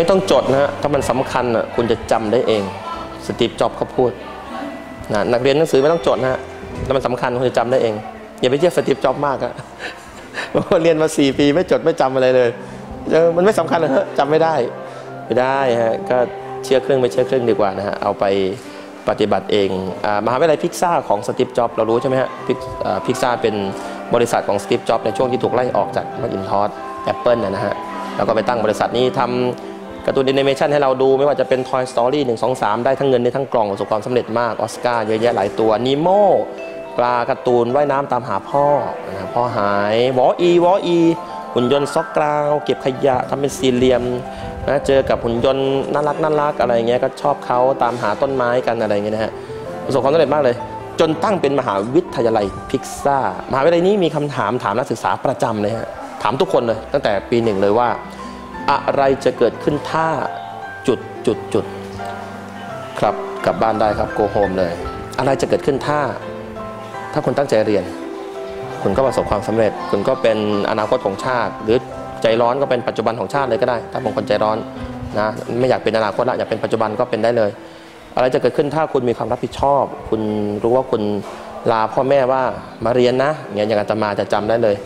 ไม่ต้องจดนะฮะถ้ามันสำคัญอ่ะคุณจะจำได้เองสตีฟจ็อบส์เขาพูดนะนักเรียนหนังสือไม่ต้องจดนะฮะถ้ามันสำคัญคุณจะจำได้เองอย่าไปเชื่อสตีฟจ็อบส์มากนะเพราะเรียนมา4ปีไม่จดไม่จำอะไรเลยมันไม่สำคัญนะฮะจำไม่ได้ไม่ได้ฮะก็เชื่อครึ่งไม่เชื่อครึ่งดีกว่านะฮะเอาไปปฏิบัติเองมหาวิทยาลัยพิกซ่าของสตีฟจ็อบส์เรารู้ใช่ไหมฮะพิกซ่าเป็นบริษัทของสตีฟจ็อบส์ในช่วงที่ถูกไล่ออกจากแมคอินทอสแอปเปิลนะฮะแล้วก็ไปตั้งบริษัทนี้ทำการ์ตูนแอนิเมชันให้เราดูไม่ว่าจะเป็น Toy Story 1, 2, 3ได้ทั้งเงินได้ทั้งกล่องประสบความสำเร็จมากออสการ์เยอะแยะหลายตัวนีโม่ปลาการ์ตูนว่ายน้ำตามหาพ่อพ่อหายวออีหุ่นยนต์ซอกกราวเก็บขยะทำเป็นสี่เหลี่ยมนะเจอกับหุ่นยนต์น่ารักอะไรเงี้ยก็ชอบเขาตามหาต้นไม้กันอะไรเงี้ยนะฮะประสบความสำเร็จมากเลยจนตั้งเป็นมหาวิทยาลัยพิกซ่ามหาวิทยาลัยนี้มีคำถามถามนักศึกษาประจำเลยฮะถามทุกคนเลยตั้งแต่ปีหนึ่งเลยว่าอะไรจะเกิดขึ้นถ้า... ครับกลับบ้านได้ครับโกโฮมเลยอะไรจะเกิดขึ้นถ้าคุณตั้งใจเรียนคุณก็ประสบความสำเร็จคุณก็เป็นอนาคตของชาติหรือใจร้อนก็เป็นปัจจุบันของชาติเลยก็ได้ถ้าบางคนใจร้อนนะไม่อยากเป็นอนาคตละอยากเป็นปัจจุบันก็เป็นได้เลยอะไรจะเกิดขึ้นถ้าคุณมีความรับผิดชอบคุณรู้ว่าคุณลาพ่อแม่ว่ามาเรียนนะอย่างอาตมาจะจำได้เลย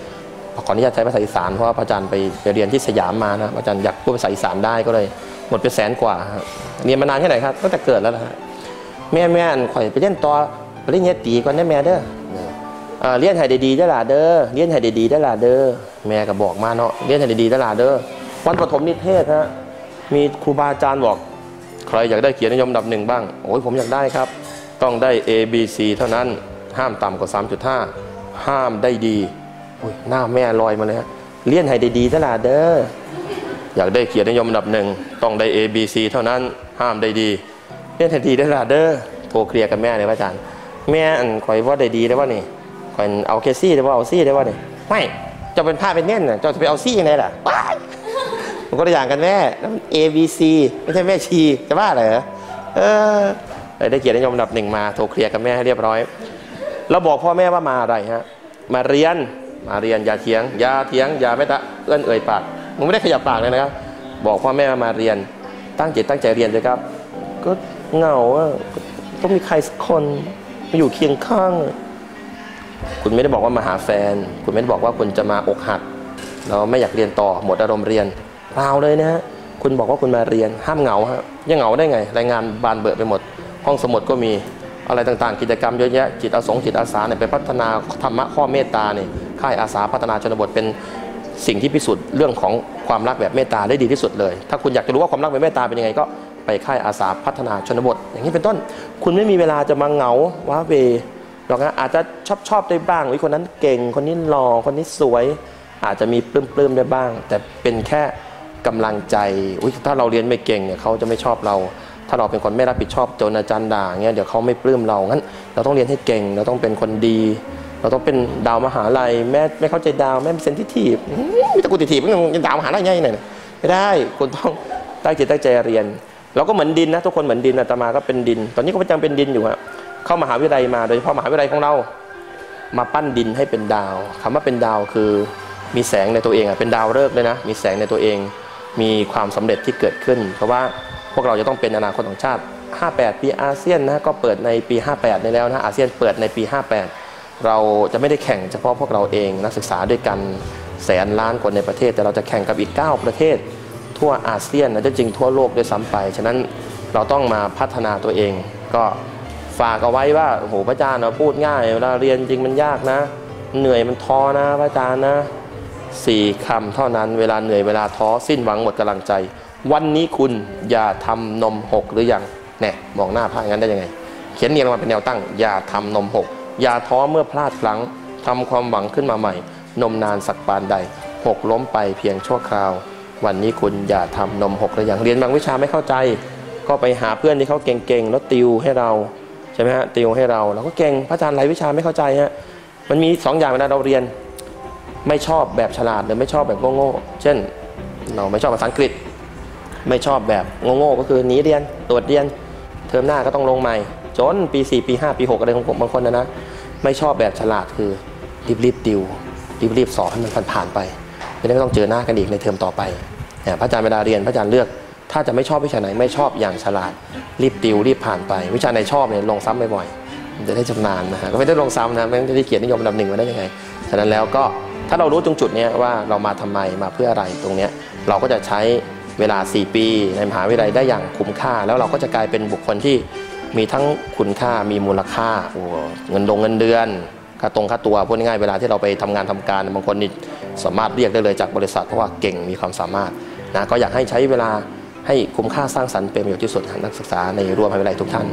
ขออนุญาตใช้ภาษาอีสานเพราะว่าอาจารย์ไปเรียนที่สยามมานะอาจารย์อยากพูดภาษาอีสานได้ก็เลยหมดไป100,000 กว่าเรียนมานานแค่ไหนครับตั้งแต่เกิดแล้วนะแม่ข่อยไปเล่นต่อไปเรียนเนี่ยตีก่อนได้แม่เด้อเรียนให้ดีๆได้ล่ะเด้อเรียนให้ดีๆได้ล่ะเด้อแม่ก็บอกมาเนาะเรียนให้ดีๆได้ล่ะเด้อวันประถมนิเทศฮะมีครูบาอาจารย์บอกใครอยากได้เกียรตินิยมอันดับ1บ้างโอ้ยผมอยากได้ครับต้องได้ A B C เท่านั้นห้ามต่ำกว่า 3.5 ห้ามได้ดีหน้าแม่ลอยมาเลยฮะเลี้ยนให้ดีๆตลาดเด้ออยากได้เกียรตินิยมอันดับ1ต้องได้ A B C เท่านั้นห้ามได้ดีเลี้ยนให้ดีตลาดเด้อโทรเคลียร์กับแม่เลยว่าอาจารย์แม่คอยว่าได้ดีได้ว่านี่คอยเอาเคซี่ได้ว่าเอาซี่ได้ว่านี่ไม่จะเป็นผ้าเป็นแน่นน่ะจะไปเอาซี่ยังไงล่ะมันก็ตัวอย่างกันแม่แล้ว A B C ไม่ใช่แม่ชีจะว่าอะไรเหรอได้เกียรตินิยมอันดับ1มาโทรเคลียร์กับแม่ให้เรียบร้อยแล้วบอกพ่อแม่ว่ามาอะไรฮะมาเรียนอย่าเถียงอย่าไม่ตะเอื้อนเอ่ยปากมึงไม่ได้ขยับปากเลยนะครับบอกพ่อแม่มาเรียนตั้งจิตตั้งใจเรียนเลยครับก็เหงาต้องมีใครสักคนมาอยู่เคียงข้างคุณไม่ได้บอกว่ามาหาแฟนคุณไม่ได้บอกว่าคุณจะมาอกหักเราไม่อยากเรียนต่อหมดอารมณ์เรียนเปล่าเลยนะฮะคุณบอกว่าคุณมาเรียนห้ามเหงาฮะยังเหงาได้ไงรายงานบานเบอะไปหมดห้องสมุดก็มีอะไรต่างๆกิจกรรมเยอะแยะจิตอาสงจิตอาสาเนี่ยไปพัฒนาธรรมะข้อเมตตาเนี่ยค่ายอาสาพัฒนาชนบทเป็นสิ่งที่พิสูจน์เรื่องของความรักแบบเมตตาได้ดีที่สุดเลยถ้าคุณอยากจะรู้ว่าความรักแบบเมตตาเป็นยังไงก็ไปค่ายอาสาพัฒนาชนบทอย่างนี้เป็นต้นคุณไม่มีเวลาจะมาเหงาว้าเวหรอกนะอาจจะชอบได้บ้างคนนั้นเก่งคนนี้หล่อคนนี้สวยอาจจะมีปลื้มได้บ้างแต่เป็นแค่กำลังใจถ้าเราเรียนไม่เก่งเนี่ยเขาจะไม่ชอบเราถ้าเราเป็นคนไม่รับผิดชอบจนอาจารย์ด่าเงี้ยเดี๋ยวเขาไม่ปลื้มเรางั้นเราต้องเรียนให้เก่งเราต้องเป็นคนดีเราต้องเป็นดาวมหาลัยแม่ไม่เข้าใจดาวแม่เป็นเซนซิทีฟไม่ตะกุติทีฟไม่ต้องดาวมหาลัยไงเนี่ยไม่ได้คุณต้องตั้งจิตตั้งใจเรียนเราก็เหมือนดินนะทุกคนเหมือนดินอาตมาก็เป็นดินตอนนี้ก็ยังเป็นดินอยู่ฮะเข้ามหาวิทยาลัยมาโดยเฉพาะมหาวิทยาลัยของเรามาปั้นดินให้เป็นดาวคำว่าเป็นดาวคือมีแสงในตัวเองอ่ะเป็นดาวฤกษ์เลยนะมีแสงในตัวเองมีความสำเร็จที่เกิดขึ้นเพราะว่าพวกเราจะต้องเป็นอนาคตของชาติ58ปีอาเซียนนะก็เปิดในปี58ได้แล้วนะอาเซียนเปิดในปี58เราจะไม่ได้แข่งเฉพาะพวกเราเองนักศึกษาด้วยกัน100,000,000 คนในประเทศแต่เราจะแข่งกับอีก9ประเทศทั่วอาเซียนและจริงทั่วโลกด้วยซ้ำไปฉะนั้นเราต้องมาพัฒนาตัวเองก็ฝากเอาไว้ว่าโอ้โหพระอาจารย์เราพูดง่ายเวลาเรียนจริงมันยากนะเหนื่อยมันท้อนะพระอาจารย์นะ4 คำเท่านั้นเวลาเหนื่อยเวลาท้อสิ้นหวังหมดกำลังใจวันนี้คุณอย่าทำนมหกหรือยังแน่มองหน้าพลาดงั้นได้ยังไงเขียนเรียงลงมาเป็นแนวตั้งอย่าทำนมหกอย่าท้อเมื่อพลาดพลั้งทำความหวังขึ้นมาใหม่นมนานสักปานใดหกล้มไปเพียงชั่วคราววันนี้คุณอย่าทำนมหกหรือยังเรียนบางวิชาไม่เข้าใจก็ไปหาเพื่อนที่เขาเก่งๆแล้วติวให้เราใช่ไหมฮะติวให้เราก็เก่งพระอาจารย์หลายวิชาไม่เข้าใจฮะมันมี2อย่างเวลาเราเรียนไม่ชอบแบบฉลาดหรือไม่ชอบแบบโง่ๆเช่นเราไม่ชอบภาษาอังกฤษไม่ชอบแบบโง่ๆก็คือหนีเรียนตรวจเรียนเทอมหน้าก็ต้องลงใหม่จนปี4ปี5ปี6อะไรของผมบางคนนะไม่ชอบแบบฉลาดคือรีบติวรีบสอบให้มันผ่านไปไม่ต้องเจอหน้ากันอีกในเทอมต่อไปพระอาจารย์เวลาเรียนพระอาจารย์เลือก ถ้าจะไม่ชอบวิชาไหนไม่ชอบอย่างฉลาดรีบติวรีบผ่านไปวิชาไหนชอบเนี่ยลงซ้ำบ่อยๆจะได้ชำนาญนะฮะก็ไม่ได้ลงซ้ำนะไม่ได้เกียรตินิยมอันดับหนึ่งมาได้ยังไงฉะนั้นแล้วก็ถ้าเรารู้ตรงจุดนี้ว่าเรามาทำไมมาเพื่ออะไรตรงนี้เราก็จะใช้เวลา4ปีในมหาวิทยาลัยได้อย่างคุ้มค่าแล้วเราก็จะกลายเป็นบุคคลที่มีทั้งคุณค่ามีมูลค่าเงินลงเงินเดือนค่าตัวพูดง่ายๆเวลาที่เราไปทำงานทำการบางคนนี่สามารถเรียกได้เลยจากบริษัทเพราะว่าเก่งมีความสามารถนะก็อยากให้ใช้เวลาให้คุ้มค่าสร้างสรรค์เป็นประโยชน์ที่สุดนักศึกษาในรั้วมหาวิทยาลัยทุกท่าน